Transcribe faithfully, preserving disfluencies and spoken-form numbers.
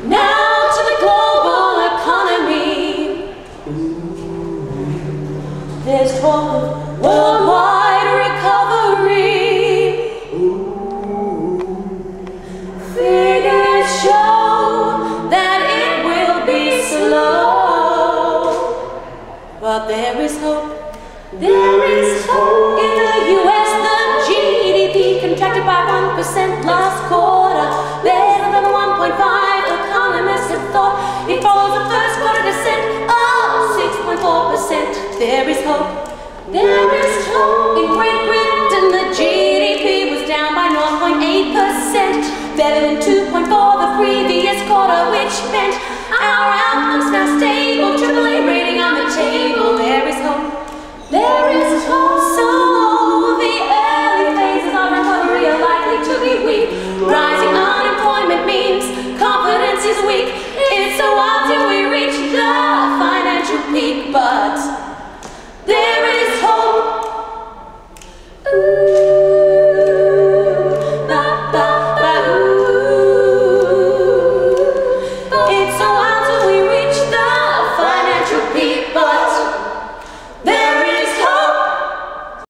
Now to the global economy. There's talk of worldwide recovery. Figures show that it will be slow, but there is hope. There is hope. In the U S, the G D P contracted by one percent last quarter, better than the one point five. It follows the first quarter descent of six point four percent. There is hope. There is hope. In Great Britain, the G D P was down by zero point eight percent, better than two point four the previous quarter, which meant our outlook's now stable. Triple A rating on the table. There is hope. There is hope. So the early phases of recovery are likely to be weak. Rising unemployment means confidence is weak. It's a while till we reach the financial peak, but